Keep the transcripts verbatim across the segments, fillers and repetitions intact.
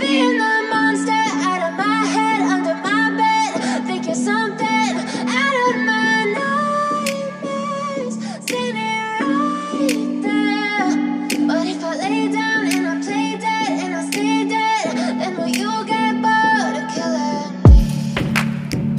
being the monster out of my head, under my bed, thinking something out of my nightmares, standing right there. But if I lay down and I play dead and I stay dead, then will you get bored of killing me?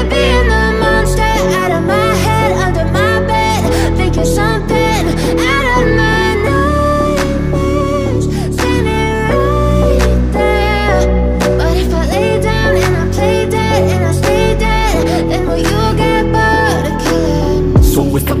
of being the monster out of my head, under my bed, thinking something out of my nightmares, standing right there. But if I lay down and I play dead and I stay dead, then will you get bored of killing me? So if I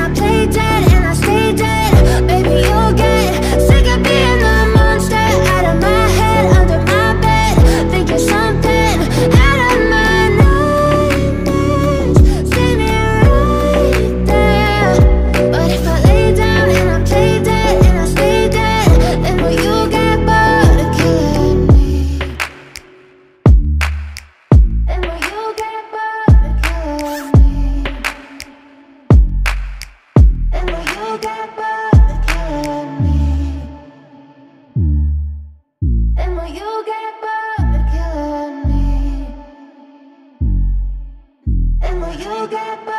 I play dead and I stay dead, baby you'll get sick of being the monster out of my head, under my bed, thinking something out of my head. You got